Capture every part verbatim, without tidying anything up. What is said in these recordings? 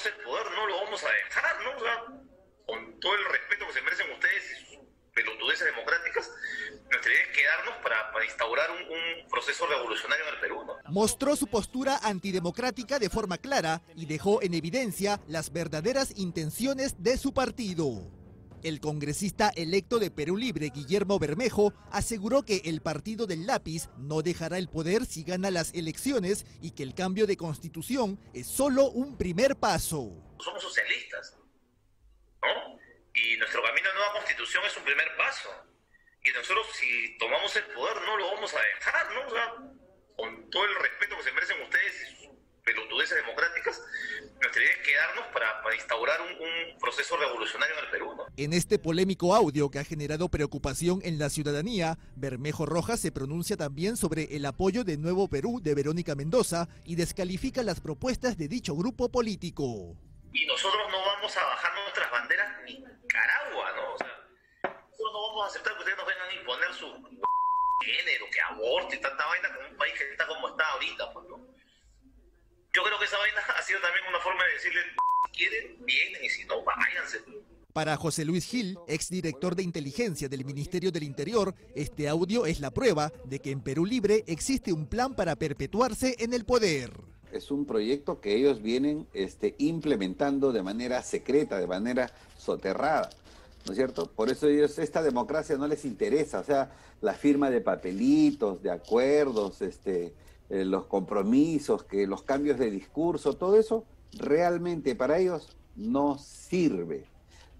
tenemos el poder no lo vamos a dejar, ¿no? O sea, con todo el respeto que se merecen ustedes y sus pelotudeces democráticas, nuestra idea es quedarnos para, para instaurar un, un proceso revolucionario en el Perú, ¿no? Mostró su postura antidemocrática de forma clara y dejó en evidencia las verdaderas intenciones de su partido. El congresista electo de Perú Libre, Guillermo Bermejo, aseguró que el partido del lápiz no dejará el poder si gana las elecciones y que el cambio de constitución es solo un primer paso. Somos socialistas, ¿no? Y nuestro camino a nueva constitución es un primer paso. Y nosotros, si tomamos el poder, no lo vamos a dejar, ¿no? O sea, con todo el respeto que se merecen ustedes y sus pelotudeces democráticas, nuestra idea es quedarnos para, para instaurar un, un proceso revolucionario en el Perú, ¿no? En este polémico audio que ha generado preocupación en la ciudadanía, Bermejo Rojas se pronuncia también sobre el apoyo de Nuevo Perú de Verónica Mendoza y descalifica las propuestas de dicho grupo político. Y nosotros no vamos a bajar nuestras banderas ni Nicaragua, ¿no? O sea, nosotros no vamos a aceptar que ustedes nos vengan a imponer su género, que aborte y tanta vaina con un país que está como está ahorita, pues, ¿no? Yo creo que esa vaina ha sido también una forma de decirle, si quieren, vienen, y si no, váyanse. Para José Luis Gil, exdirector de Inteligencia del Ministerio del Interior, este audio es la prueba de que en Perú Libre existe un plan para perpetuarse en el poder. Es un proyecto que ellos vienen este, implementando de manera secreta, de manera soterrada, ¿no es cierto? Por eso ellos, esta democracia no les interesa, o sea, la firma de papelitos, de acuerdos, este, eh, los compromisos, que los cambios de discurso, todo eso realmente para ellos no sirve.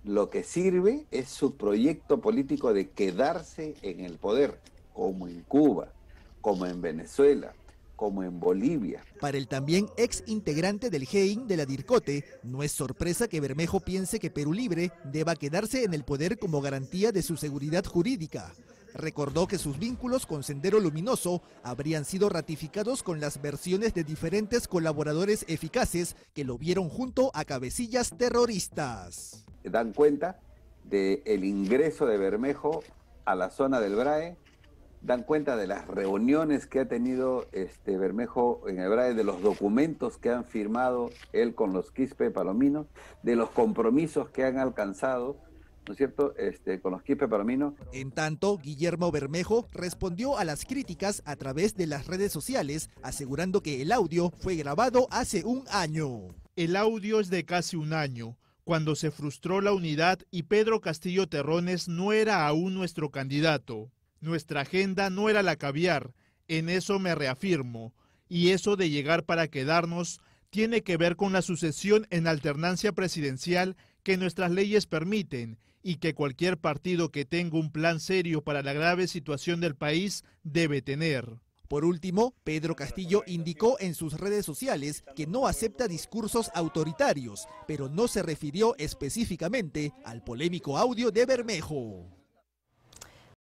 Lo que sirve es su proyecto político de quedarse en el poder, como en Cuba, como en Venezuela, como en Bolivia. Para el también ex integrante del GEIN de la DIRCOTE, no es sorpresa que Bermejo piense que Perú Libre deba quedarse en el poder como garantía de su seguridad jurídica. Recordó que sus vínculos con Sendero Luminoso habrían sido ratificados con las versiones de diferentes colaboradores eficaces que lo vieron junto a cabecillas terroristas. Dan cuenta del ingreso de Bermejo a la zona del BRAE, dan cuenta de las reuniones que ha tenido este Bermejo en el BRAE, de los documentos que han firmado él con los Quispe Palomino, de los compromisos que han alcanzado, ¿no es cierto?, este, con los Quispe Palomino. En tanto, Guillermo Bermejo respondió a las críticas a través de las redes sociales, asegurando que el audio fue grabado hace un año. El audio es de casi un año, cuando se frustró la unidad y Pedro Castillo Terrones no era aún nuestro candidato. Nuestra agenda no era la caviar, en eso me reafirmo, y eso de llegar para quedarnos tiene que ver con la sucesión en alternancia presidencial que nuestras leyes permiten y que cualquier partido que tenga un plan serio para la grave situación del país debe tener. Por último, Pedro Castillo indicó en sus redes sociales que no acepta discursos autoritarios, pero no se refirió específicamente al polémico audio de Bermejo.